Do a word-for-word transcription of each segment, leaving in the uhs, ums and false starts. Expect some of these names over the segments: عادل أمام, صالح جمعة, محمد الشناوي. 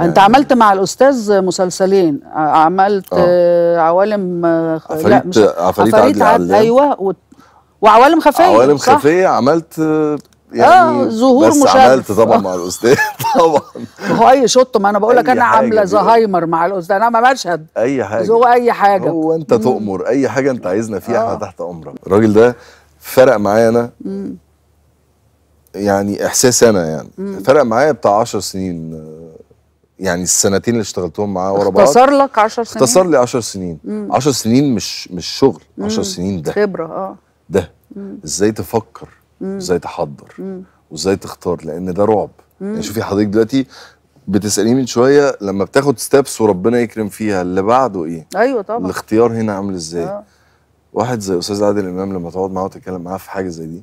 انت عملت مع الاستاذ مسلسلين، عملت آه. عوالم عفاريت، لا مش عفاريت، عادل أمام، ايوه، و... وعوالم خفيه. عوالم صح؟ خفيه عملت يعني اه ظهور مشرف، بس عملت طبعا مع الاستاذ طبعا هو اي شط، ما انا بقول لك انا عامله زهايمر مع الاستاذ، انا ما مشهد اي حاجه، هو اي حاجه، هو انت تؤمر اي حاجه انت عايزنا فيها، احنا آه. تحت امرك. الراجل ده فرق معايا انا، مم. يعني احساس انا يعني مم. فرق معايا بتاع عشر سنين، يعني السنتين اللي اشتغلتهم معاه ورا بعض اختصر لك عشر سنين، اختصر لي عشر سنين. عشر سنين مش مش شغل، عشر سنين ده خبره، اه ده مم. ازاي تفكر، ازاي تحضر، وازاي تختار، لان ده رعب. يعني شوفي حضرتك دلوقتي بتساليني من شويه، لما بتاخد ستابس وربنا يكرم فيها، اللي بعده ايه؟ ايوه طبعا، الاختيار هنا عامل ازاي؟ آه. واحد زي استاذ عادل امام لما تقعد معاه وتتكلم معاه في حاجه زي دي،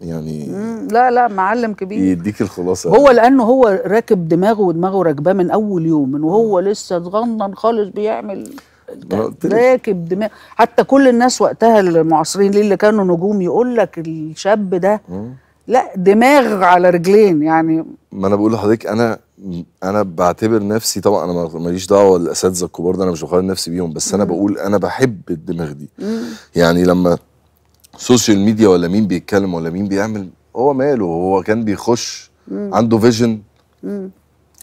يعني مم. لا لا معلم كبير، يديك الخلاصه هو يعني. لانه هو راكب دماغه، ودماغه راكباه من اول يوم، من وهو لسه صغنن خالص بيعمل، راكب دماغ. حتى كل الناس وقتها المعاصرين ليه اللي كانوا نجوم يقول لك الشاب ده مم. لا دماغ على رجلين. يعني ما انا بقول لحضرتك، انا انا بعتبر نفسي طبعا، انا ماليش دعوه بالاساتذه الكبار ده، انا مش بقارن نفسي بيهم، بس انا مم. بقول انا بحب الدماغ دي. مم. يعني لما سوشيال ميديا ولا مين بيتكلم ولا مين بيعمل، هو ماله، هو كان بيخش مم. عنده فيجن، مم.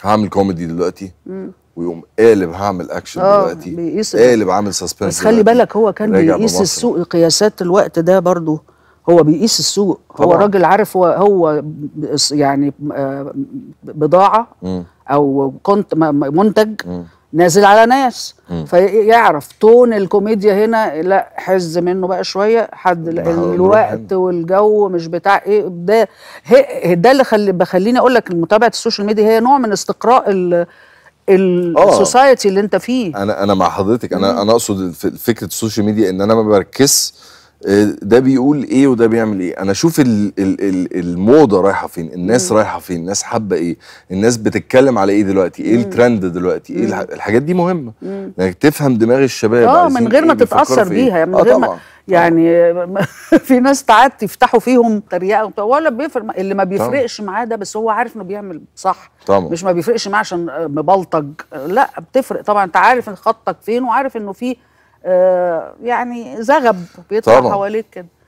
هعمل كوميدي دلوقتي، مم. ويقوم قالب هعمل اكشن دلوقتي، قالب عامل سسبنس. بس خلي بالك هو كان بيقيس السوق، قياسات الوقت ده برضه هو بيقيس السوق، هو راجل عارف هو هو يعني بضاعه م. او كنت منتج م. نازل على ناس، فيعرف تون الكوميديا هنا، لا حز منه بقى شويه، حد الوقت والجو مش بتاع ايه ده. ده اللي خلي بخليني اقول لك متابعه السوشيال ميديا هي نوع من استقراء ال السوسايتي اللي انت فيه. انا انا مع حضرتك، انا مم. انا اقصد فكره السوشيال ميديا ان انا ما بركزش ده بيقول ايه وده بيعمل ايه، انا اشوف ال ال ال الموضه رايحه فين، الناس مم. رايحه فين، الناس حابه ايه، الناس بتتكلم على ايه دلوقتي، ايه الترند دلوقتي، مم. ايه الحاجات دي مهمه انك يعني تفهم دماغ الشباب اه من غير ما إيه تتاثر بيها، يعني من غير ما يعني في ناس ساعات يفتحوا فيهم تريقه ولا بيفرق، اللي ما بيفرقش معاه ده، بس هو عارف انه بيعمل صح طبعا. مش ما بيفرقش معاه عشان مبلطج، لا بتفرق طبعا، انت عارف ان خطك فين، وعارف انه في آه يعني زغب بيطلع حواليك كده.